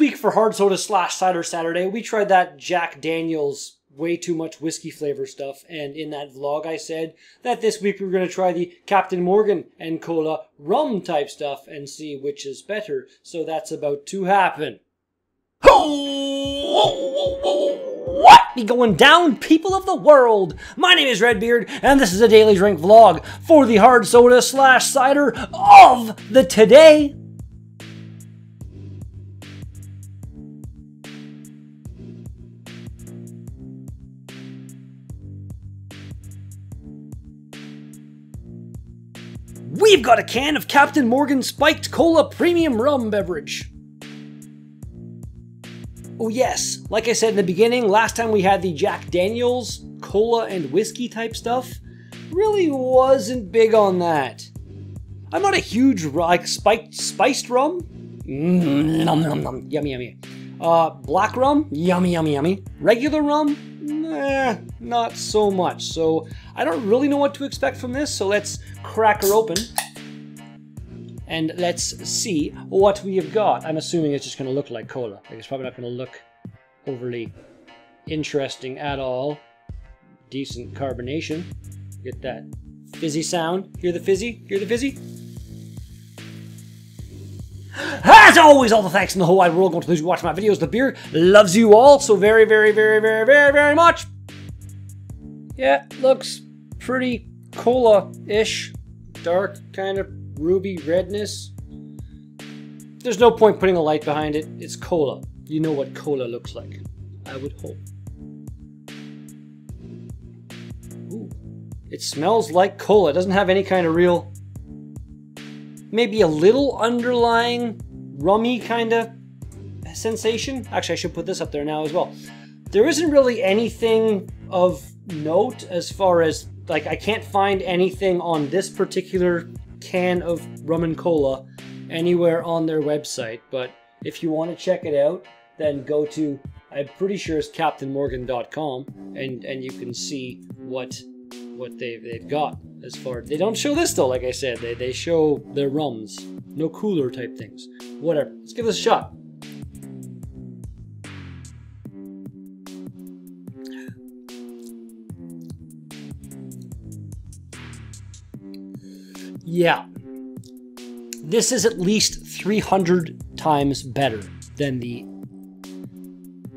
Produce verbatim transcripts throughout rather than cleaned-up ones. week for Hard Soda slash Cider Saturday, we tried that Jack Daniels way too much whiskey flavor stuff, and in that vlog I said that this week we were going to try the Captain Morgan and Cola rum type stuff and see which is better, so that's about to happen. What be going down, people of the world? My name is Redbeard, and this is a daily drink vlog for the Hard Soda slash Cider of the today. We've got a can of Captain Morgan Spiked Cola Premium Rum Beverage. Oh yes, like I said in the beginning, last time we had the Jack Daniels, cola and whiskey type stuff. Really wasn't big on that. I'm not a huge, like, spiked, spiced rum. Mmm, nom nom nom, yummy yummy. Uh, black rum, yummy yummy yummy. Regular rum, nah, not so much. So I don't really know what to expect from this, so let's crack her open and let's see what we have got. I'm assuming it's just going to look like cola. Like, it's probably not going to look overly interesting at all. Decent carbonation. Get that fizzy sound. Hear the fizzy? Hear the fizzy? As always, all the thanks in the whole wide world going to those who watch my videos. The beer loves you all so very, very, very, very, very, very much. Yeah, looks pretty cola-ish. Dark kind of ruby redness. There's no point putting a light behind it. It's cola. You know what cola looks like. I would hope. Ooh. It smells like cola. It doesn't have any kind of real... maybe a little underlying rummy kind of sensation. Actually, I should put this up there now as well. There isn't really anything of note as far as... like, I can't find anything on this particular can of rum and cola anywhere on their website, but if you want to check it out, then go to, I'm pretty sure it's captain morgan dot com, and and you can see what what they've, they've got as far. They don't show this though, like I said. They, they show their rums, no cooler type things, whatever. Let's give this a shot. Yeah, this is at least three hundred times better than the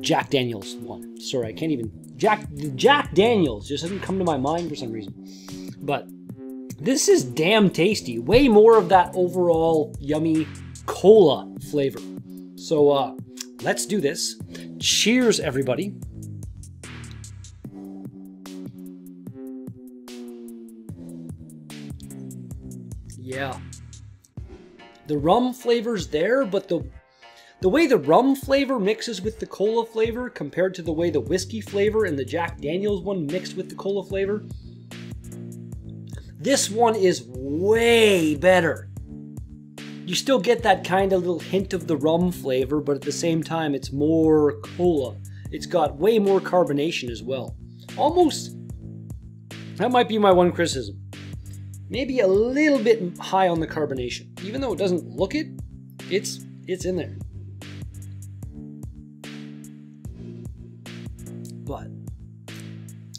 Jack Daniels one. Sorry, I can't even... Jack Jack Daniels just doesn't come to my mind for some reason. But this is damn tasty. Way more of that overall yummy cola flavor. So uh, let's do this. Cheers, everybody. Yeah, the rum flavor's there, but the the way the rum flavor mixes with the cola flavor compared to the way the whiskey flavor and the Jack Daniels one mixed with the cola flavor, this one is way better. You still get that kind of little hint of the rum flavor, but at the same time, it's more cola. It's got way more carbonation as well. Almost, that might be my one criticism. Maybe a little bit high on the carbonation. Even though it doesn't look it, it's it's in there. But,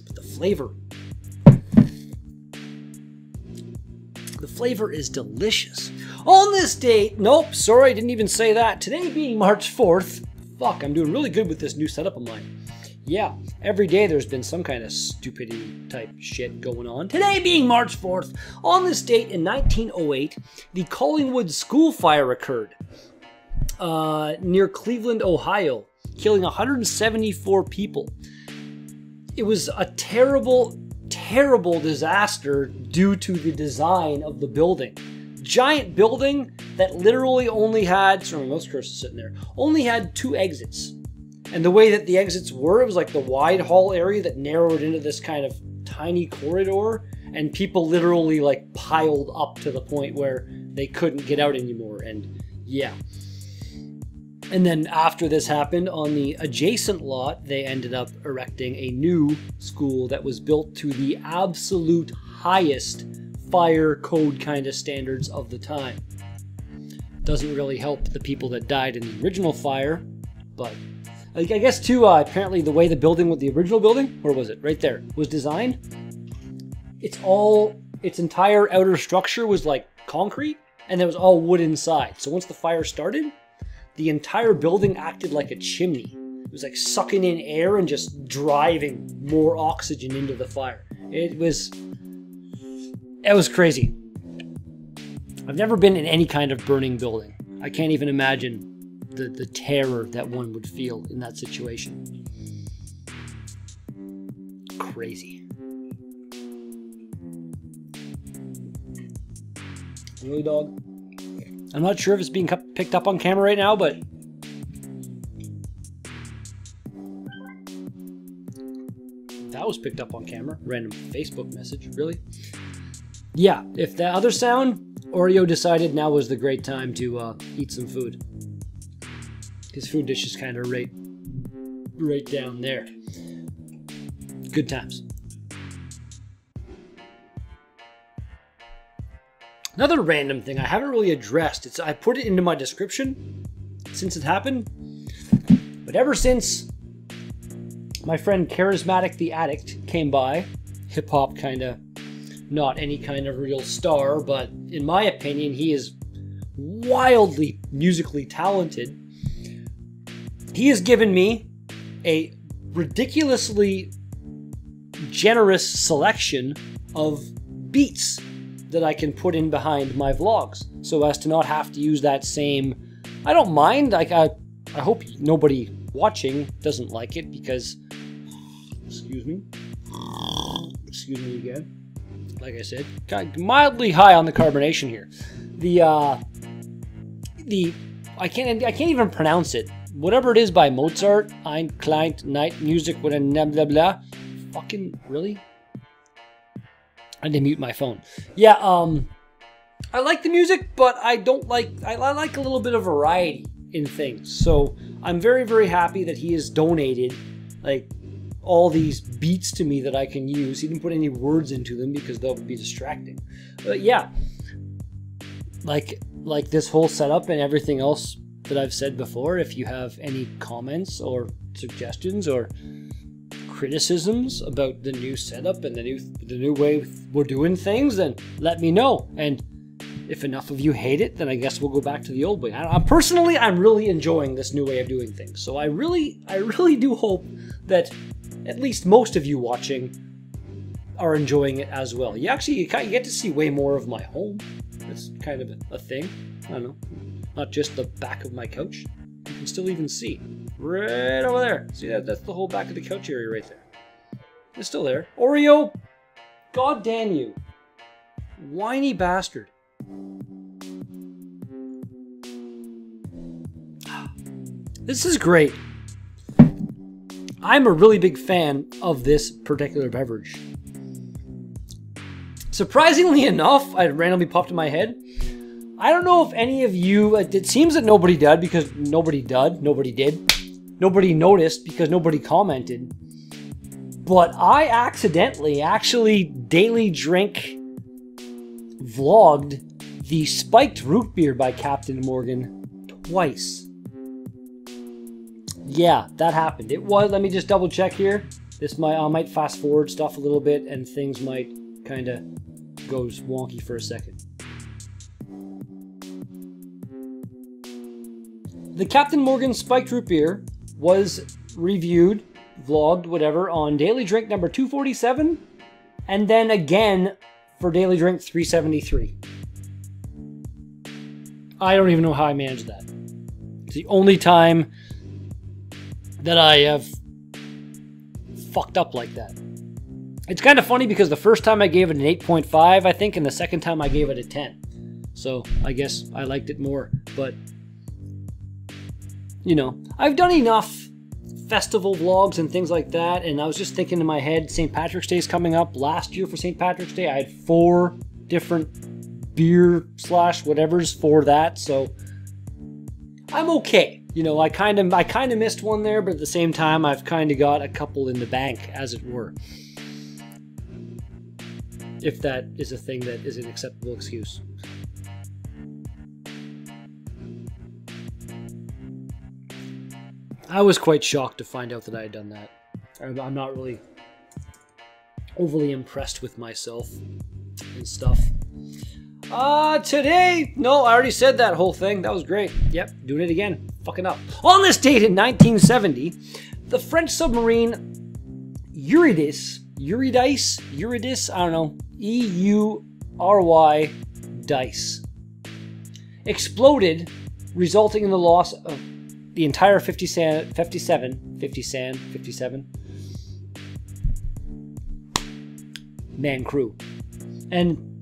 but the flavor, the flavor is delicious. On this date, nope, sorry, I didn't even say that. Today being March fourth, fuck, I'm doing really good with this new setup of mine. Yeah, every day there's been some kind of stupidity type shit going on. Today being March fourth, on this date in nineteen oh eight, the Collingwood School Fire occurred uh, near Cleveland, Ohio, killing one hundred seventy-four people. It was a terrible, terrible disaster due to the design of the building. Giant building that literally only had, sorry, my mouse cursor is sitting there, only had two exits. And the way that the exits were, it was like the wide hall area that narrowed into this kind of tiny corridor, and people literally like piled up to the point where they couldn't get out anymore. And yeah. And then after this happened, on the adjacent lot, they ended up erecting a new school that was built to the absolute highest fire code kind of standards of the time. Doesn't really help the people that died in the original fire, but I guess too, uh, apparently the way the building with the original building, or was it right there, was designed, it's all, its entire outer structure was like concrete, and there was all wood inside. So once the fire started, the entire building acted like a chimney. It was like sucking in air and just driving more oxygen into the fire. It was, it was crazy. I've never been in any kind of burning building. I can't even imagine the, the terror that one would feel in that situation. Crazy. Really, dog? I'm not sure if it's being picked up on camera right now, but that was picked up on camera. Random Facebook message, really? Yeah, if the other sound, Oreo decided now was the great time to uh, eat some food. His food dish is kind of right, right down there. Good times. Another random thing I haven't really addressed. It's I put it into my description since it happened, but ever since my friend Charismatic the Addict came by, hip hop kind of. Not any kind of real star, but in my opinion, he is wildly musically talented. He has given me a ridiculously generous selection of beats that I can put in behind my vlogs so as to not have to use that same. I don't mind. Like I, I hope nobody watching doesn't like it because, excuse me, excuse me again. Like I said, mildly high on the carbonation here. The uh, the I can't I can't even pronounce it. Whatever it is by Mozart, Eine kleine Nachtmusik with a blah blah blah. Fucking really? I didn't mute my phone. Yeah, um, I like the music, but I don't like I, I like a little bit of variety in things. So I'm very very happy that he has donated like. All these beats to me that I can use. He didn't put any words into them because that would be distracting. But yeah, like like this whole setup and everything else that I've said before, if you have any comments or suggestions or criticisms about the new setup and the new the new way we're doing things, then let me know. And if enough of you hate it, then I guess we'll go back to the old way. I, I personally, I'm really enjoying this new way of doing things. So I really, I really do hope that at least most of you watching are enjoying it as well. You actually you get to see way more of my home. That's kind of a thing. I don't know. Not just the back of my couch. You can still even see. Right over there. See that? That's the whole back of the couch area right there. It's still there. Oreo! God damn you. Whiny bastard. This is great. I'm a really big fan of this particular beverage. Surprisingly enough, I randomly popped in my head. I don't know if any of you, it seems that nobody did because nobody did, nobody did. Nobody noticed because nobody commented. But I accidentally actually daily drink vlogged the spiked root beer by Captain Morgan twice. Yeah, that happened. It was, let me just double check here. This might, I might fast forward stuff a little bit and things might kind of go wonky for a second. The Captain Morgan spiked root beer was reviewed, vlogged, whatever, on Daily Drink number two forty-seven and then again for Daily Drink three seventy-three. I don't even know how I managed that. It's the only time that I have fucked up like that. It's kind of funny because the first time I gave it an eight point five, I think, and the second time I gave it a ten. So I guess I liked it more, but you know, I've done enough festival vlogs and things like that, and I was just thinking in my head, Saint Patrick's Day is coming up. Last year for Saint Patrick's Day, I had four different beer slash whatevers for that, so I'm okay. You know, I kind of I kind of missed one there, but at the same time, I've kind of got a couple in the bank, as it were. If that is a thing that is an acceptable excuse. I was quite shocked to find out that I had done that. I'm not really overly impressed with myself and stuff. Uh, today, no, I already said that whole thing. That was great. Yep, doing it again. Fucking up. On this date in nineteen seventy, the French submarine Eurydice, Eurydice, Eurydice, I don't know, E U R Y dice, exploded, resulting in the loss of the entire fifty-seven, fifty-seven, fifty-seven, man crew. And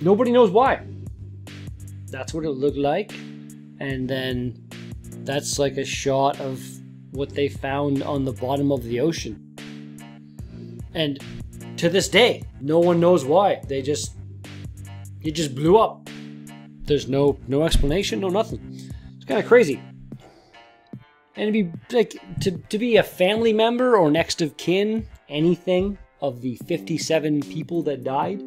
nobody knows why. That's what it looked like. And then that's like a shot of what they found on the bottom of the ocean. And to this day, no one knows why. They just, it just blew up. There's no, no explanation, no nothing. It's kind of crazy. And to be like, to, to be a family member or next of kin, anything of the fifty-seven people that died,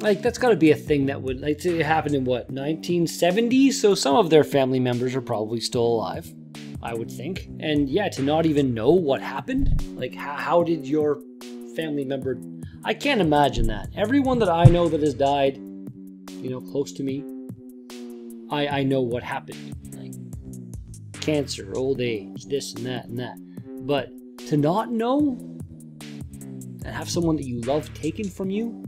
like that's got to be a thing that would, like, it happened in what, nineteen seventy? So some of their family members are probably still alive, I would think. And yeah, to not even know what happened, like how, how did your family member? I can't imagine that. Everyone that I know that has died, you know, close to me, I I know what happened. Like cancer, old age, this and that and that. But to not know and have someone that you love taken from you,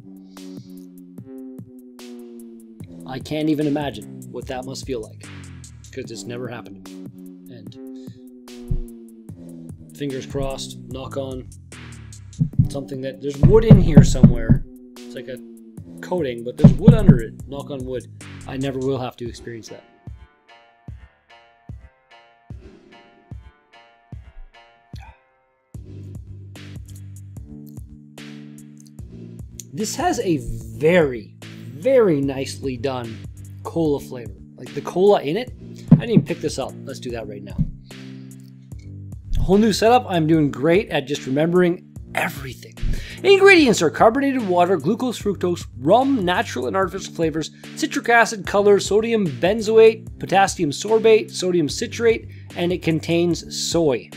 I can't even imagine what that must feel like, because it's never happened to me. And fingers crossed, knock on something that there's wood in here somewhere. It's like a coating, but there's wood under it. Knock on wood. I never will have to experience that. This has a very, very nicely done cola flavor. Like the cola in it, I didn't even pick this up. Let's do that right now. Whole new setup. I'm doing great at just remembering everything. Ingredients are carbonated water, glucose, fructose, rum, natural and artificial flavors, citric acid, color, sodium benzoate, potassium sorbate, sodium citrate, and it contains soy.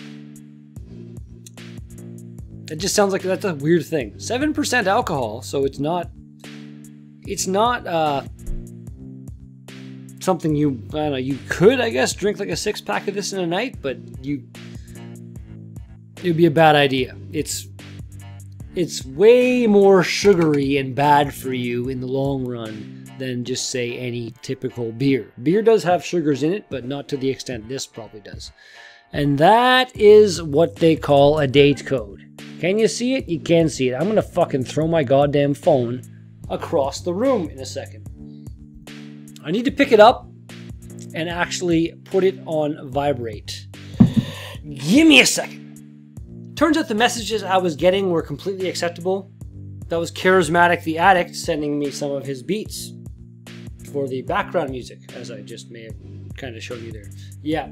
It just sounds like that's a weird thing. seven percent alcohol, so it's not, it's not uh, something you, I don't know, you could, I guess, drink like a six pack of this in a night, but you, it would be a bad idea. It's, it's way more sugary and bad for you in the long run than just, say, any typical beer. Beer does have sugars in it, but not to the extent this probably does. And that is what they call a date code. Can you see it? You can see it. I'm gonna fucking throw my goddamn phone across the room in a second. I need to pick it up and actually put it on vibrate. Give me a second. Turns out the messages I was getting were completely acceptable. That was Charismatic the Addict sending me some of his beats for the background music, as I just may have kind of shown you there. Yeah.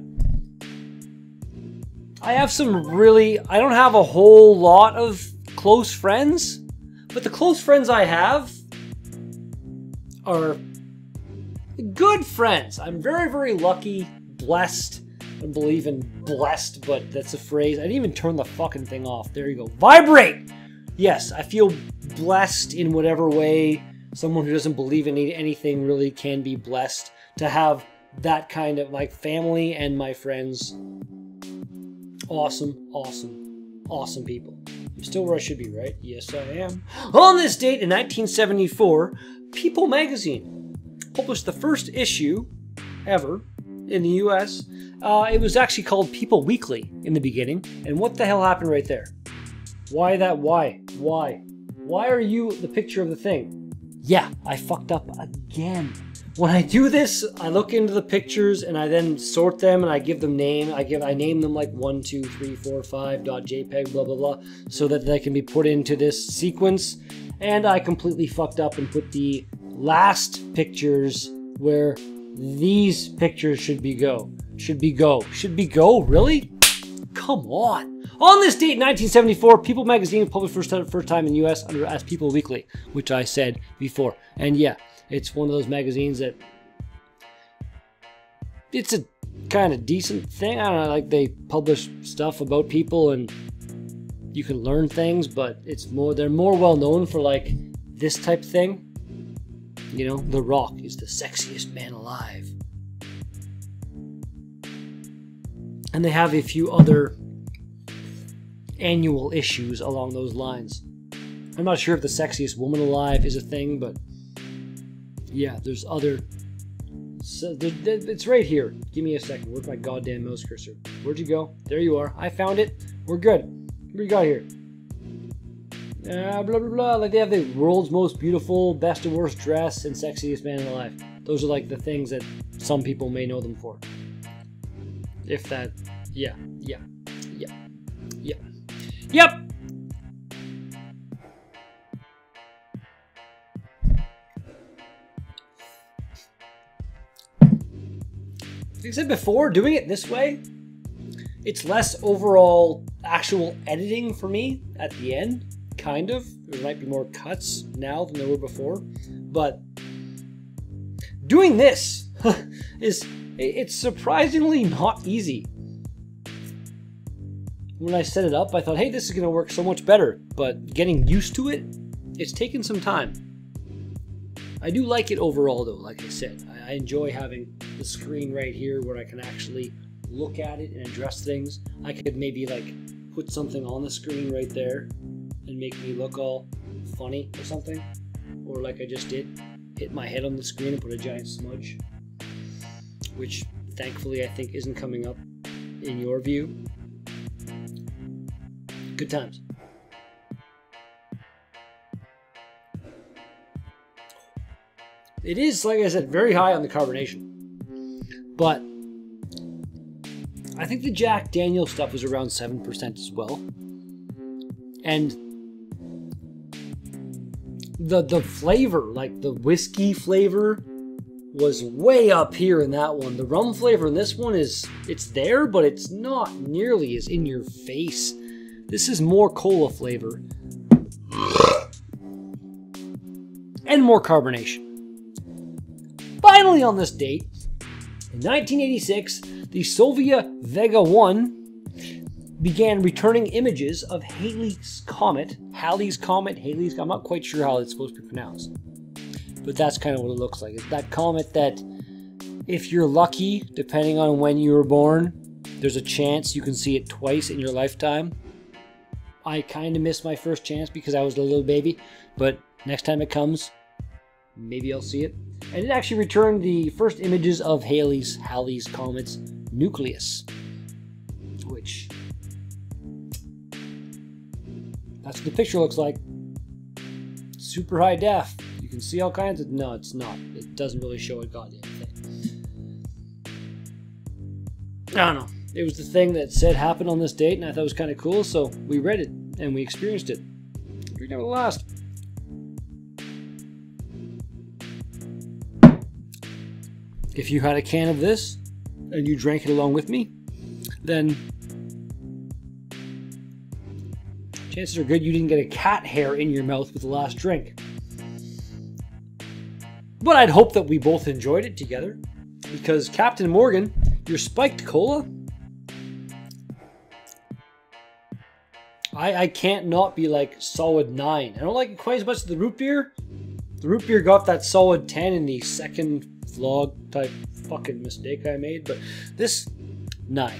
I have some really, I don't have a whole lot of close friends, but the close friends I have are good friends. I'm very, very lucky, blessed. I believe in blessed, but that's a phrase. I didn't even turn the fucking thing off. There you go. Vibrate! Yes, I feel blessed in whatever way someone who doesn't believe in anything really can be blessed to have that kind of, like, family and my friends. Awesome, awesome, awesome people. I'm still where I should be, right? Yes, I am. On this date in nineteen seventy-four, People Magazine published the first issue ever in the U S. Uh, it was actually called People Weekly in the beginning. And what the hell happened right there? Why that? Why? Why? Why are you the picture of the thing? Yeah, I fucked up again. When I do this, I look into the pictures and I then sort them and I give them name. I give I name them like one, two, three, four, five, dot JPEG, blah, blah, blah, so that they can be put into this sequence. And I completely fucked up and put the last pictures where these pictures should be go. Should be go. Should be go? Really? Come on. On this date, nineteen seventy-four, People Magazine published for the first time in the U S under as People Weekly, which I said before. And yeah, it's one of those magazines that it's a kind of decent thing. I don't know, like they publish stuff about people and you can learn things, but it's more, they're more well known for like this type thing. You know, The Rock is the sexiest man alive. And they have a few other annual issues along those lines. I'm not sure if the sexiest woman alive is a thing, but yeah, there's other. So it's right here. Give me a second. Where's my goddamn mouse cursor? Where'd you go? There you are. I found it. We're good. What do you got here? Uh, blah blah blah. Like they have the world's most beautiful, best and worst dress, and sexiest man alive. Those are like the things that some people may know them for. If that, yeah, yeah, yeah, yeah, yep. Like I said before, doing it this way, it's less overall actual editing for me at the end, kind of. There might be more cuts now than there were before, but doing this is, it's surprisingly not easy. When I set it up, I thought, hey, this is going to work so much better, but getting used to it, it's taken some time. I do like it overall though, like I said. I enjoy having the screen right here where I can actually look at it and address things. I could maybe like put something on the screen right there and make me look all funny or something. Or like I just did, hit my head on the screen and put a giant smudge. Which thankfully I think isn't coming up in your view. Good times. It is, like I said, very high on the carbonation, but I think the Jack Daniels stuff was around seven percent as well, and the the flavor, like the whiskey flavor, was way up here in that one. The rum flavor in this one is, it's there, but it's not nearly as in your face. This is more cola flavor and more carbonation. Finally on this date, in nineteen eighty-six, the Soviet Vega one began returning images of Halley's Comet, Halley's Comet, Halley's, I'm not quite sure how it's supposed to be pronounced, but that's kind of what it looks like. It's that comet that, if you're lucky, depending on when you were born, there's a chance you can see it twice in your lifetime. I kind of missed my first chance because I was a little baby, but next time it comes, maybe I'll see it. And it actually returned the first images of Halley's, Halley's Comet's nucleus, which, that's what the picture looks like. Super high def. You can see all kinds of, no, it's not. It doesn't really show a goddamn thing. I don't know. It was the thing that said happened on this date, and I thought it was kind of cool, so we read it, and we experienced it. We never lost. If you had a can of this and you drank it along with me, then chances are good you didn't get a cat hair in your mouth with the last drink. But I'd hope that we both enjoyed it together, because Captain Morgan, your spiked cola, I, I can't not be like solid nine. I don't like it quite as much as the root beer. The root beer got that solid ten in the second vlog type fucking mistake I made, but this nine,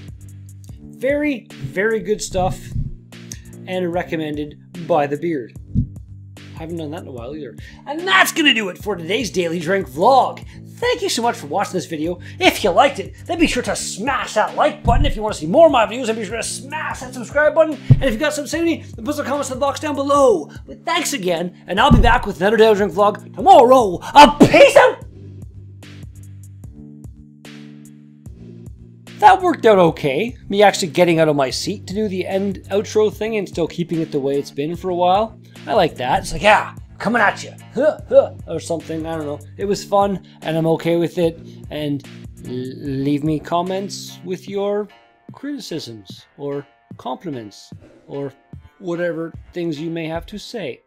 very very good stuff, and recommended by the beard. I haven't done that in a while either. And that's gonna do it for today's daily drink vlog. Thank you so much for watching this video. If you liked it, then be sure to smash that like button. If you want to see more of my videos, then be sure to smash that subscribe button. And if you got some sanity, then put some comments in the box down below. But thanks again, and I'll be back with another daily drink vlog tomorrow. A peace out. That worked out okay, me actually getting out of my seat to do the end outro thing and still keeping it the way it's been for a while. I like that. It's like, yeah, coming at you, huh, huh, or something, I don't know. It was fun, and I'm okay with it, and leave me comments with your criticisms, or compliments, or whatever things you may have to say.